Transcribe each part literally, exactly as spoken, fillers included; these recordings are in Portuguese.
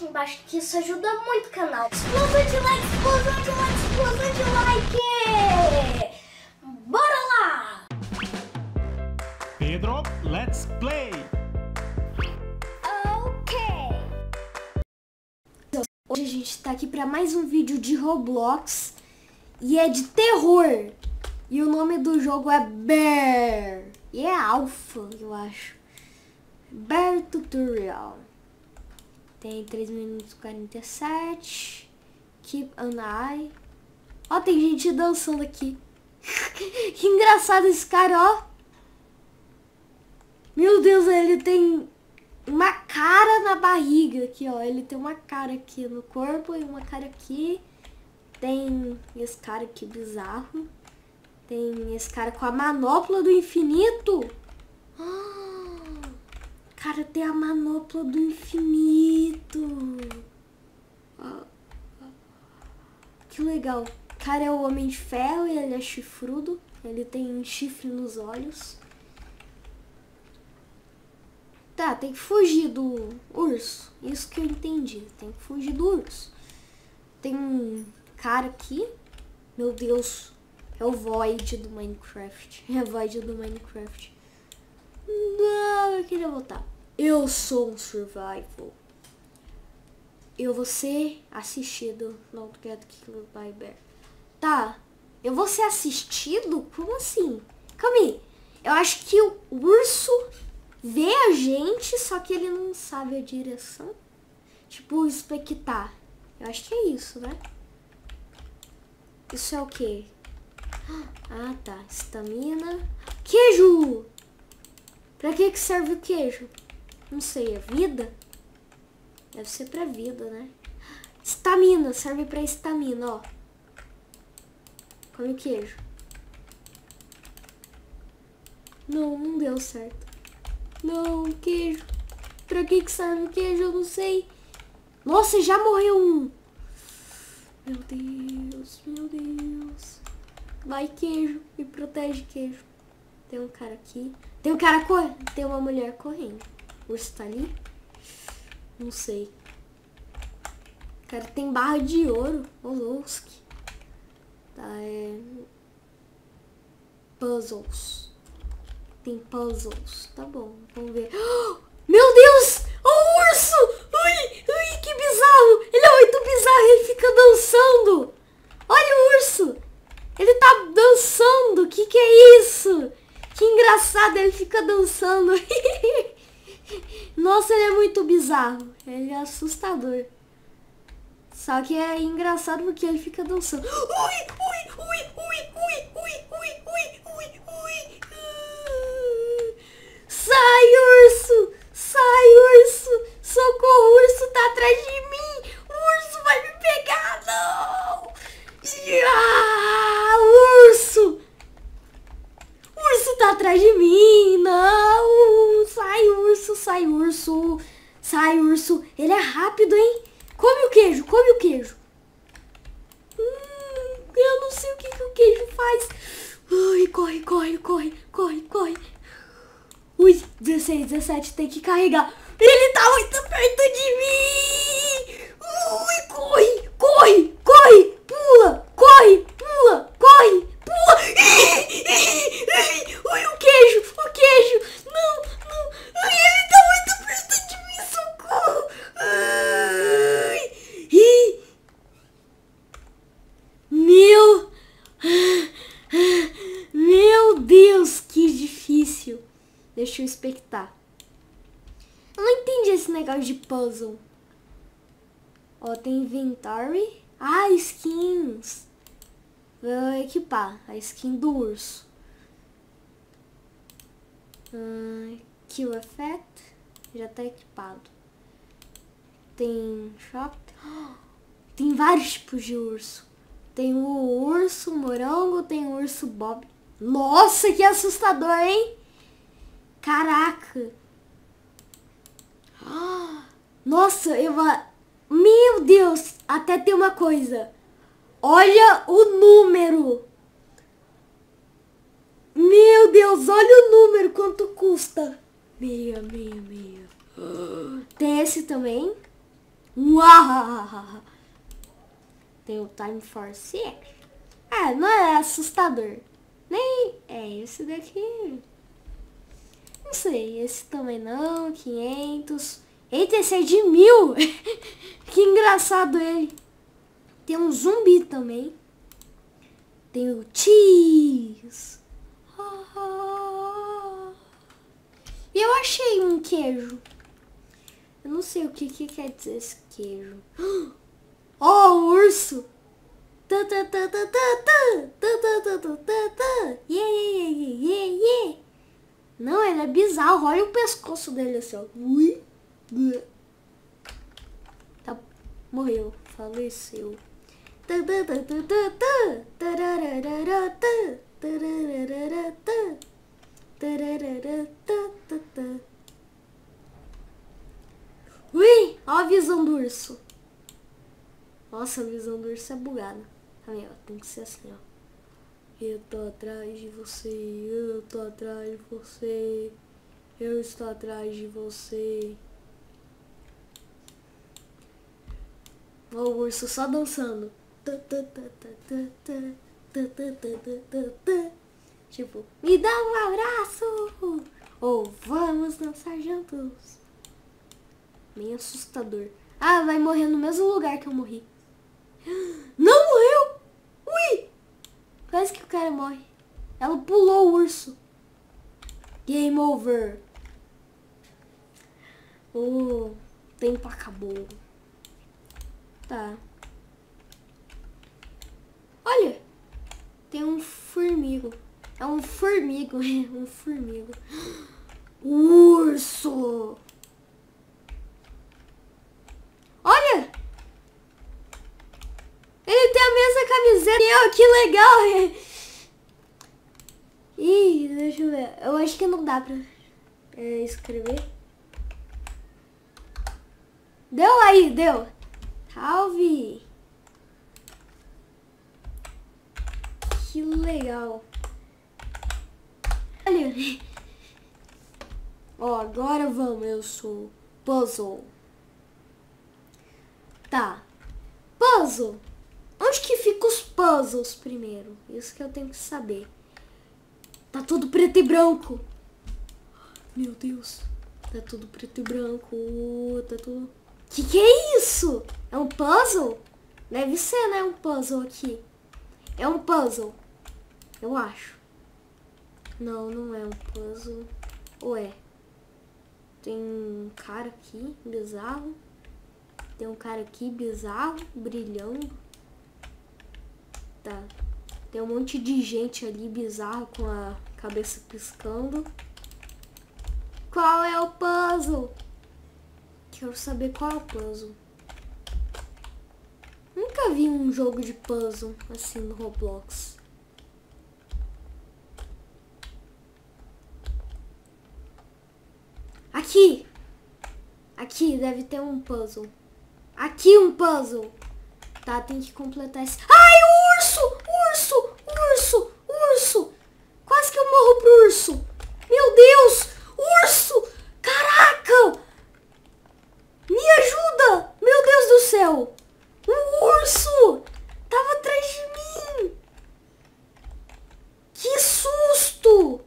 aqui embaixo, que isso ajuda muito o canal. Explosão de like, explosão de like, explosão de like! Bora lá! Pedro, let's play! Ok! Hoje a gente tá aqui pra mais um vídeo de Roblox. E é de terror! E o nome do jogo é Bear. E é alfa, eu acho. Bear Tutorial. Tem três minutos e quarenta e sete. Keep an eye. Ó, tem gente dançando aqui. Que engraçado esse cara, ó. Meu Deus, ele tem uma cara na barriga aqui, ó. Ele tem uma cara aqui no corpo e uma cara aqui. Tem esse cara aqui bizarro. Tem esse cara com a manopla do infinito. Cara, tem a manopla do infinito. Que legal. Cara, é o Homem de Ferro e ele é chifrudo. Ele tem chifre nos olhos. Tá, tem que fugir do urso. Isso que eu entendi. Tem que fugir do urso. Tem um cara aqui. Meu Deus. É o Void do Minecraft. É o Void do Minecraft. Não, eu queria voltar. Eu sou um survival. Eu vou ser assistido. Not get killed by bear. Tá. Eu vou ser assistido? Como assim? Calma aí. Eu acho que o urso vê a gente, só que ele não sabe a direção. Tipo, expectar. Eu acho que é isso, né? Isso é o quê? Ah, tá. Estamina. Queijo! Pra que que serve o queijo? Não sei, é vida? Deve ser pra vida, né? Estamina, serve pra estamina, ó. Come o queijo. Não, não deu certo. Não, queijo. Pra que que serve o queijo? Eu não sei. Nossa, já morreu um. Meu Deus, meu Deus. Vai, queijo. Me protege, queijo. Tem um cara aqui. Tem um cara correndo. Tem uma mulher correndo. O urso tá ali? Não sei. O cara tem barra de ouro. Olowski. Tá, é... Puzzles. Tem puzzles. Tá bom. Vamos ver. Oh, meu Deus! O urso! Ui! Ui, que bizarro! Ele é muito bizarro. Ele fica dançando. Olha o urso! Ele tá dançando, que que é isso? Que engraçado, ele fica dançando. Nossa, ele é muito bizarro, ele é assustador. Só que é engraçado porque ele fica dançando. Ui, ui, ui, ui, ui, ui, ui, ui, ui, ui. Sai, urso, sai, urso, socorro, o urso tá atrás de mim. O urso vai me pegar, não. Ah, urso! O urso tá atrás de mim! Não! Sai, urso! Sai, urso! Sai, urso! Ele é rápido, hein? Come o queijo! Come o queijo! Hum, eu não sei o que, que o queijo faz! Ai, corre, corre, corre! Corre, corre! Ui, dezesseis, dezessete, tem que carregar! Ele tá muito perto de mim! Ui, corre! Corre! Corre! Pula! Corre! Pula! Corre! Pula! Ui, o queijo! O queijo! Não! Não! Ui, ele tá muito perto de mim! Socorro! Ui. Meu! Meu Deus! Que difícil! Deixa eu expectar. Eu não entendi esse negócio de puzzle. Ó, tem inventory... Ah, skins. Vou equipar a skin do urso. Hum, Kill Effect. Já tá equipado. Tem shop. Tem vários tipos de urso. Tem o urso morango, tem o urso bob. Nossa, que assustador, hein? Caraca. Nossa, eu vou... Meu Deus, até tem uma coisa. Olha o número. Meu Deus, olha o número, quanto custa. Meia, meia, meia. Tem esse também. Uau! Tem o Time for Six. Ah, não é assustador. Nem é esse daqui. Não sei, esse também não. quinhentos. Eita, esse é de mil. Que engraçado ele. Tem um zumbi também. Tem o cheese. E eu achei um queijo. Eu não sei o que, que quer dizer esse queijo. Oh, o urso. Não, ele é bizarro. Olha o pescoço dele assim, ó. Tá, morreu. Faleceu. Ui, olha a visão do urso. Nossa, a visão do urso é bugada. Aí, ó, tem que ser assim, ó. Eu tô atrás de você, eu tô atrás de você, eu estou atrás de você. Olha o urso só dançando. Tipo, me dá um abraço! Ou vamos dançar juntos. Meio assustador. Ah, vai morrer no mesmo lugar que eu morri. Não morreu! Ui! Quase que o cara morre. Ela pulou o urso. Game over. O tempo acabou. Tá. Olha! Tem um formigo. É um formigo. um formigo. Urso! Olha! Ele tem a mesma camiseta. Eu, que legal! Ih, deixa eu ver. Eu acho que não dá pra é, escrever. Deu aí, deu. Salve! Que legal. Olha. Ó, oh, agora vamos. Eu sou puzzle. Tá. Puzzle. Onde que ficam os puzzles primeiro? Isso que eu tenho que saber. Tá tudo preto e branco. Meu Deus. Tá tudo preto e branco. Tá tudo... Que que é isso? É um puzzle? Deve ser, né? Um puzzle aqui. É um puzzle. Eu acho. Não, não é um puzzle. Ou é? Tem um cara aqui, bizarro. Tem um cara aqui, bizarro, brilhando. Tá. Tem um monte de gente ali, bizarro, com a cabeça piscando. Qual é o puzzle? Quero saber qual é o puzzle. Nunca vi um jogo de puzzle assim no Roblox. Aqui! Aqui deve ter um puzzle. Aqui um puzzle. Tá, tem que completar esse... Ai, o urso! Urso! Urso! Urso! Quase que eu morro pro urso. Meu Deus! Urso! Caraca! Me ajuda! Meu Deus do céu! Um urso! Tava atrás de mim! Que susto!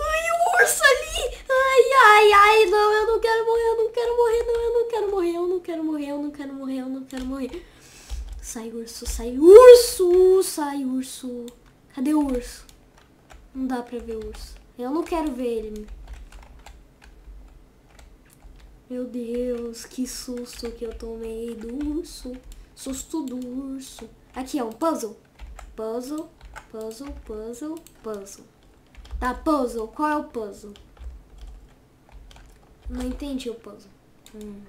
Ai, o urso ali! Ai, ai, ai, não, eu não quero morrer, eu não quero morrer, não, eu não quero morrer, eu não quero morrer, eu não quero morrer, eu não quero morrer. Sai, urso, sai, urso, sai, urso. Cadê o urso? Não dá pra ver o urso. Eu não quero ver ele. Meu Deus, que susto que eu tomei do urso. Susto do urso. Aqui é um puzzle. Puzzle, puzzle, puzzle, puzzle. Tá, puzzle. Qual é o puzzle? Não entendi o puzzle. Hum.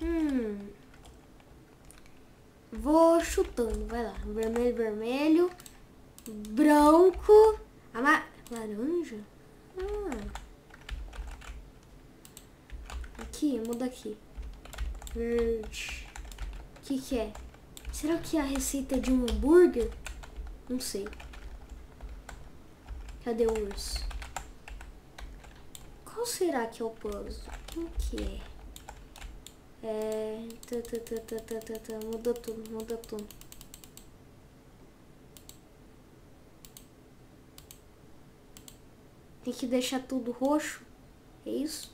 Hum. Vou chutando. Vai lá. Vermelho, vermelho. Branco. Amar... Laranja? Ah. Aqui, muda aqui. Verde. O que que é? Será que é a receita de um hambúrguer? Não sei. Cadê o urso? Qual será que é o puzzle? O que é? É, tá, tá, tá, tá, tá, tá, muda tudo, muda tudo. Tem que deixar tudo roxo, é isso?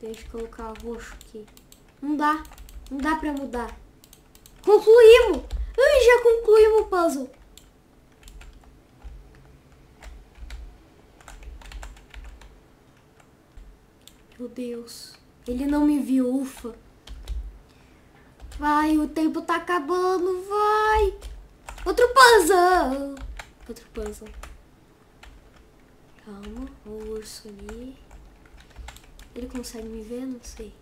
Deixa eu colocar roxo aqui. Não dá, não dá pra mudar. Concluímos! Ai, já concluímos o puzzle. Meu Deus, ele não me viu, ufa. Vai, o tempo tá acabando, vai. Outro puzzle. Outro puzzle. Calma, o urso ali. Ele consegue me ver? Não sei.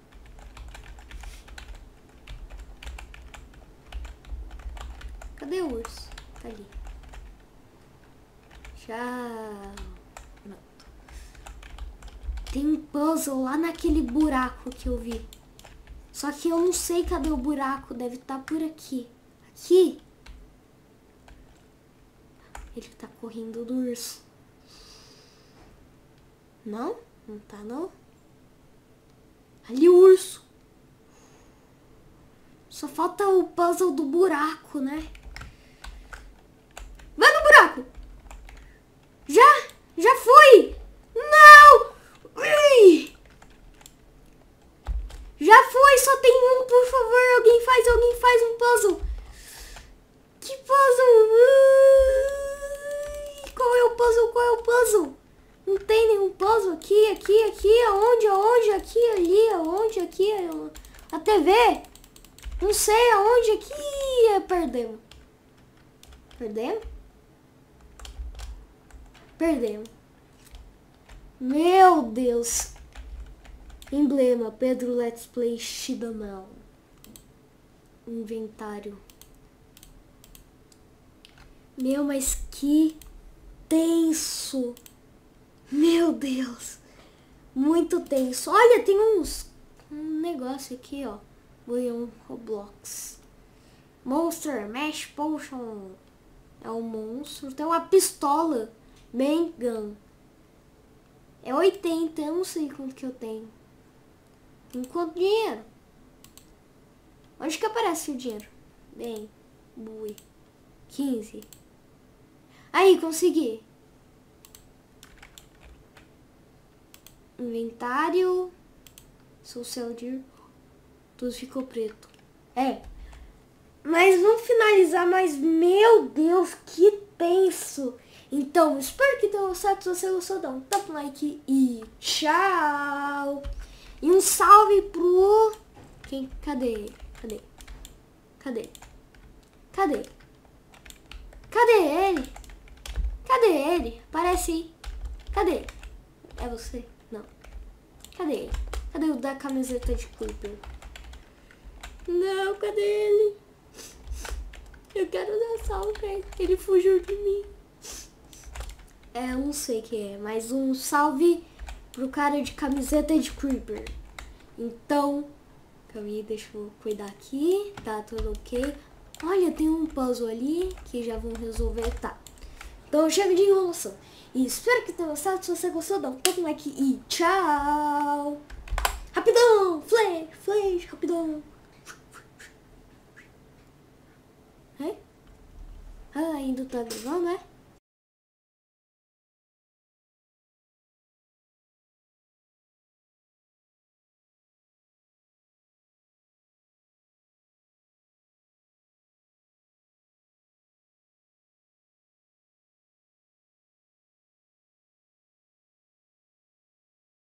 Cadê o urso? Tá ali. Tchau. Não. Tem um puzzle lá naquele buraco que eu vi. Só que eu não sei cadê o buraco. Deve estar por aqui. Aqui? Ele tá correndo do urso. Não? Não tá, não? Ali o urso. Só falta o puzzle do buraco, né? Vai no buraco. Já? Já fui. Não. Ui. Já foi. Só tem um, por favor. Alguém faz, alguém faz um puzzle. Que puzzle? Ui. Qual é o puzzle? Qual é o puzzle? Não tem nenhum puzzle. Aqui, aqui, aqui, aonde, aonde, aqui, ali, aonde, aqui, a T V. Não sei aonde, aqui, perdemos. Perdemos? Perdemos. Meu Deus. Emblema, Pedro Let's Play Shiba. Inventário. Meu, mas que... tenso. Meu Deus. Muito tenso. Olha, tem uns... um negócio aqui, ó. Foi um Roblox. Monster Mash Potion. É um monstro. Tem uma pistola. Bang Gun. É oitenta. Eu não sei quanto que eu tenho. Tem quanto dinheiro? Onde que aparece o dinheiro? Bem. Bui. quinze. Aí, consegui. Inventário. Social de... tudo ficou preto. É. Mas vamos finalizar, mas meu Deus, que tenso. Então, espero que tenha gostado. Se você gostou, dá um tap like e tchau. E um salve pro... quem? Cadê? Cadê? Cadê? Cadê? Cadê ele? Cadê ele? Aparece aí. Cadê ele? É você? Não. Cadê ele? Cadê o da camiseta de Cooper? Não, cadê ele? Eu quero dar salve pra ele. Ele fugiu de mim. É, eu não sei quem é, mas um salve pro cara de camiseta de Creeper. Então, calma aí, deixa eu cuidar aqui. Tá tudo ok. Olha, tem um puzzle ali que já vão resolver, tá? Então chega de enrolação. E espero que tenha gostado. Se você gostou, dá um pouco like e tchau. Rapidão, flash, flash, rapidão. É? Ah, ainda tá gravando, né?